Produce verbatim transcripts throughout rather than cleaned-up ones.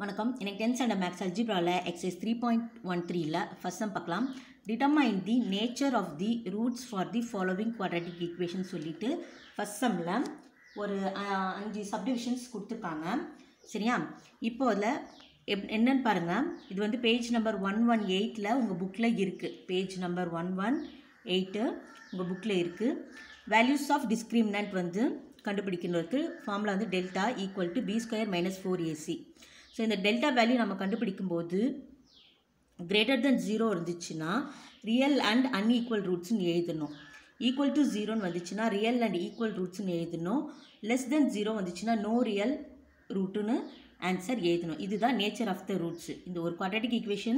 வணக்கம். எனக்கு tenth standard maths algebra la exercise three point one three la first sum பார்க்கலாம். Determine the nature of the roots for the following quadratic equation சொல்லிட்டு first sum la ஒரு அஞ்சு subdivisions கொடுத்திருக்காங்க. சரியா? இப்போ அதுல என்னன்னு பாருங்க. இது வந்து page number one eighteen la உங்க bookல இருக்கு. page number one eighteen உங்க bookல இருக்கு. Values of discriminant வந்து கண்டுபிடிக்கணும்க்கு ஃபார்முலா வந்து delta equal to b squared minus four a c. So, in the delta value நம்ம கண்டுபிடிக்கும் போது greater than zero இருந்துச்சுனா real and unequal roots னு எழுதணும். equal to zero னு வந்துச்சுனா real and equal roots னு எழுதணும். less than zero வந்துச்சுனா no real root னு answer எழுதணும். இதுதான் nature of the roots. இந்த ஒரு quadratic equation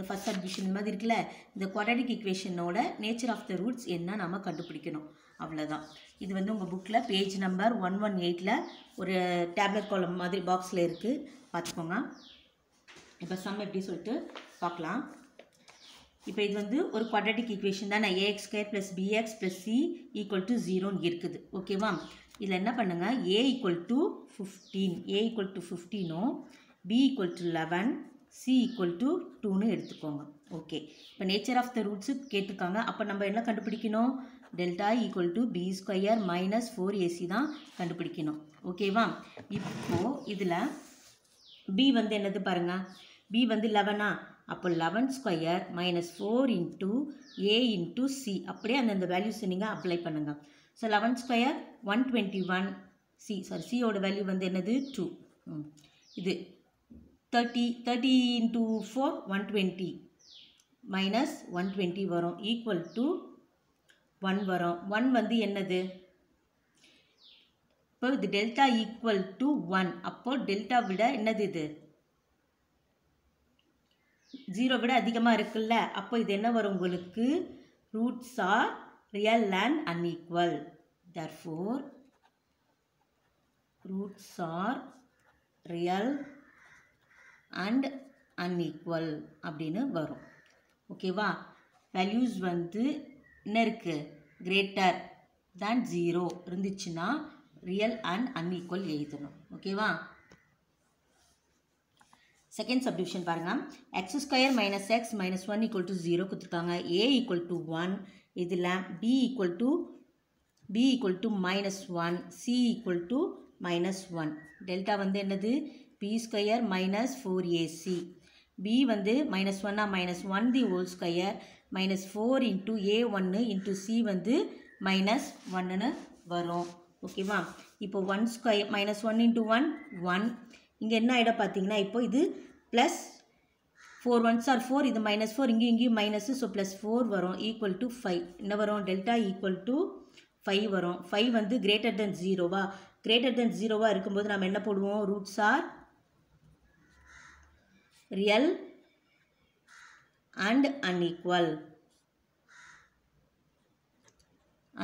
the first subdivision மாதிரி இருக்குல, இந்த quadratic equation ஓட nature of the roots என்ன நாம கண்டுபிடிக்கணும். அவ்வளவுதான். இது வந்து உங்க bookல page number one eighteen ல ஒரு tablet column மாதிரி boxல இருக்கு. பார்த்துக்கோங்க. இப்போ சம் எப்படி சொல்லிட்டு பார்க்கலாம். இப்போ இது வந்து ஒரு quadratic equation தான, a x squared plus b x plus c equal to zero னு இருக்குது. ஓகேவா? இதுல என்ன பண்ணுங்க, a equal to fifteen, a equal to fifteen O b equal to eleven, c equal to two னு எடுத்துக்கோங்க. ஓகே. இப்போ நேச்சர் ஆஃப் த ரூட்ஸ் கேட்டிருக்காங்க. அப்போ நம்ம என்ன கண்டுபிடிக்கணும்? delta equal to b squared minus four a c தான் கண்டுபிடிக்கணும். ஓகேவா? இப்போ இதில் b வந்து என்னது பாருங்க, b வந்து eleven ஆ, அப்போ eleven squared minus four into a into c, அப்படியே அந்தந்த வேல்யூஸ் நீங்கள் அப்ளை பண்ணுங்க. So eleven squared one twenty-one, c sorry c ஓட வேல்யூ வந்து என்னது two, இது thirty into four one twenty minus one twenty வரும், equal to one வரும். one வந்து என்னது? இப்போ இது delta equal to one, அப்போ delta விட என்னது இது? zero விட அதிகமாக இருக்குல்ல, அப்போ இது என்ன வரும் உங்களுக்கு? Roots are real and unequal. Therefore, roots are real and unequal அப்படின்னு வரும். ஓகேவா? வேல்யூஸ் வந்து என்ன இருக்குது? கிரேட்டர் தேன் ஜீரோ இருந்துச்சுன்னா ரியல் அண்ட் அன்இக்குவல் எழுதணும். ஓகேவா? செகண்ட் சப்டிவிஷன் பாருங்கள். X square minus x minus one equal to zero கொடுத்துருக்காங்க. ஏ ஈக்குவல் டு ஒன், இதில் B equal to B equal to minus one, C equal to minus one. Delta வந்து என்னது? b squared minus four a c. b வந்து minus one minus one the whole square minus four into a one into c வந்து minus one னு வரும். ஓகேவா? இப்போ one squared minus one into one one, இங்கே என்ன ஆகிட பார்த்தீங்கன்னா, இப்போ இது plus four ones are four, இது minus four, இங்கே இங்கேயும் minus, so plus four வரும், equal to five. என்ன வரும்? delta equal to five வரும். five வந்து greater than zero வா, greater than zero வா இருக்கும்போது நாம் என்ன போடுவோம்? roots are real and unequal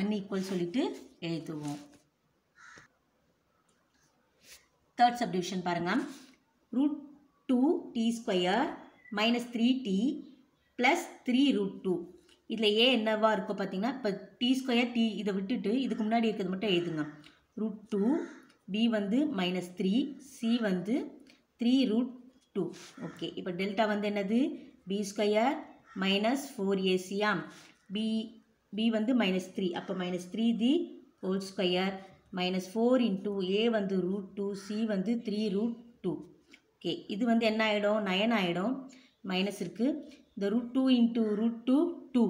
unequal சொல்லிட்டு எழுதுவோம். third subdivision பாருங்க. root two t square minus three t plus three root two. இதில் ஏ என்னவா இருக்கோ பார்த்தீங்கன்னா, இப்போ t square t இதை விட்டுட்டு இதுக்கு முன்னாடி இருக்கிறது மட்டும் எழுதுங்க. root two, b வந்து minus three, c வந்து three root two. ஓகே. இப்போ டெல்டா வந்து என்னது? b squared minus four a c ஆம். b b வந்து minus three, அப்போ minus three the whole square minus four into a வந்து root two, c வந்து three root two. ஓகே. இது வந்து என்ன ஆகிடும்? நயன் ஆகிடும். மைனஸ் இருக்குது. இந்த root two into root two, two.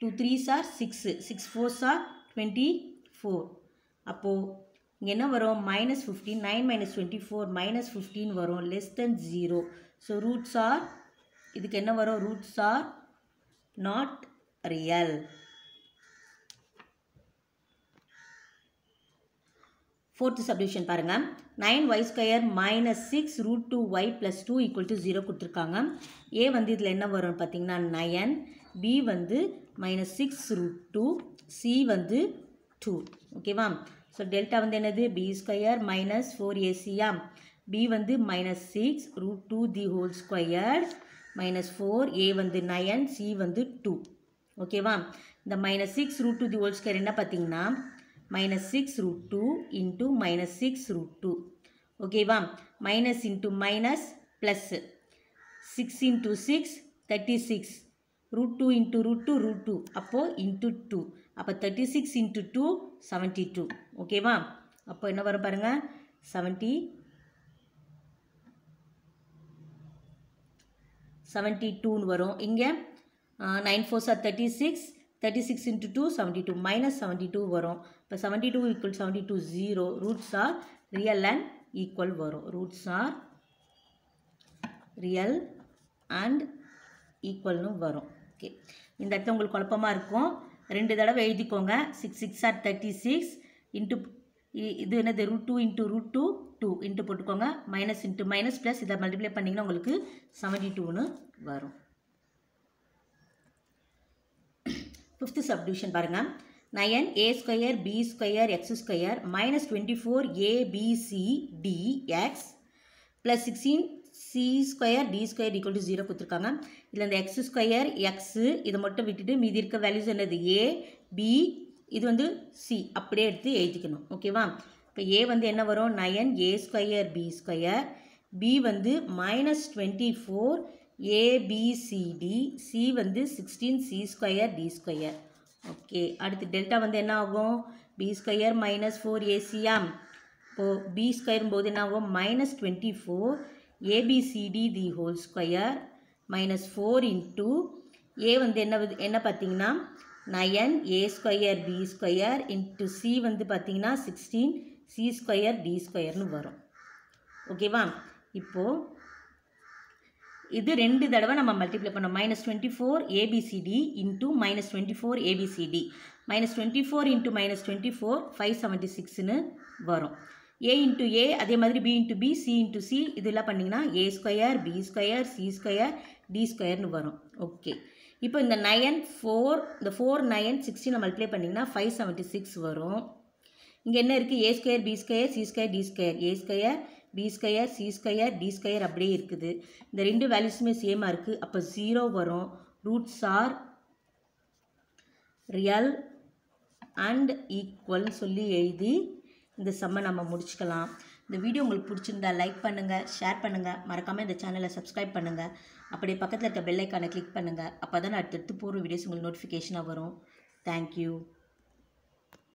two threes are six, six fours are twenty-four. அப்போ இங்கே என்ன வரும்? Minus fifteen, nine minus twenty four minus fifteen வரும், less than zero. So roots are, இதுக்கு என்ன வரும்? Roots are not real. Fourth subdivision பாருங்கள். Nine y square minus six root two y plus two equal to zero கொடுத்துருக்காங்க. A வந்து இதில் என்ன வரும்னு பார்த்தீங்கன்னா நயன், பி வந்து minus six root two, C வந்து two. ஓகேவா? ஸோ டெல்டா வந்து என்னது? b squared minus four a c ஆம். b வந்து minus six root two the whole square minus four, a வந்து nine, c வந்து two. ஓகேவா? இந்த minus six root two the whole square என்ன பார்த்தீங்கன்னா minus six root two into minus six root two. ஓகேவா? Minus into minus plus six into six thirty six, root two into root two root two, அப்போது into two, அப்போ thirty six into two seventy two. ஓகேவா? அப்போ என்ன வரும் பாருங்கள், seventy seventy டூன்னு வரும். இங்கே நைன் ஃபோர் சார் thirty six, thirty six into two seventy two, minus seventy two வரும். இப்போ seventy two equal seventy two zero. Roots are real and equal வரும். ரூட்ஸ் ஆர் ரியல் அண்ட் ஈக்குவல்னு வரும். ஓகே, இந்த இடத்துல உங்களுக்கு குழப்பமாக இருக்கும், ரெண்டு தடவை எழுதிக்கோங்க. Six six are thirty six into இது என்னது root two into root two two into போட்டுக்கோங்க, மைனஸ் இன்ட்டு மைனஸ் ப்ளஸ், இதை மல்டிப்ளை பண்ணிங்கன்னா உங்களுக்கு செவன்ட்டி டூன்னு வரும். ஃபிஃப்த்து சப்டிவிஷன் பாருங்கள். Nine A square B square X square minus twenty four ABCDX plus sixteen C square D square equal to zero கொடுத்துருக்காங்க. இதில் இந்த எக்ஸ் ஸ்கொயர் எக்ஸு இதை மட்டும் விட்டுட்டு மீதி இருக்க வேல்யூஸ் என்னது ஏ பி இது வந்து சி அப்படியே எடுத்து எழுதிக்கணும். ஓகேவா? இப்போ ஏ வந்து என்ன வரும், nine A square B square, B வந்து minus twenty four ABCD, C வந்து sixteen C square D square. Okay, அடுத்து டெல்டா வந்து என்ன ஆகும், B square minus four ACM. இப்போது பி ஸ்கொயரும் போது என்ன ஆகும், minus twenty four ABCD the whole square minus four into A வந்து என்ன என்ன பார்த்தீங்கன்னா nine A square B square into C வந்து பார்த்தீங்கன்னா சிக்ஸ்டீன் சி ஸ்கொயர் டி ஸ்கொயர்னு வரும். ஓகேவா? இப்போது இது ரெண்டு தடவை நம்ம மல்டிப்ளை பண்ணோம். Minus twenty four ABCD into minus twenty four ABCD, minus twenty four into minus twenty four five seventy சிக்ஸ்னு வரும். ஏ இன்ட்டு ஏ, அதே மாதிரி B into B, C into C, இதெல்லாம் பண்ணிங்கன்னா A square B square C square D ஸ்கொயர்னு வரும். Okay, இப்போ இந்த நயன் ஃபோர் இந்த ஃபோர் நயன் சிக்ஸ்டின் நம்ம மல்டிப்ளை பண்ணிங்கன்னா ஃபைவ் செவன்ட்டி சிக்ஸ் வரும். இங்கே என்ன இருக்குது, A square B square C square D square, A square B square C square D square அப்படியே இருக்குது. இந்த ரெண்டு வேல்யூஸுமே சேமாக இருக்குது, அப்போ ஜீரோ வரும். Roots are real and equal சொல்லி எழுதி இந்த சம்மை நம்ம முடிச்சுக்கலாம். இந்த வீடியோ உங்களுக்கு பிடிச்சிருந்தா லைக் பண்ணுங்கள், ஷேர் பண்ணுங்கள், மறக்காமல் இந்த சேனலை சப்ஸ்கிரைப் பண்ணுங்கள். அப்படியே பக்கத்தில் இருக்க பெல் ஐக்கானை கிளிக் பண்ணுங்கள். அப்போ தான் அடுத்தடுத்து போகிற வீடியோஸ் உங்களுக்கு நோட்டிஃபிகேஷனாக வரும். தேங்க்யூ.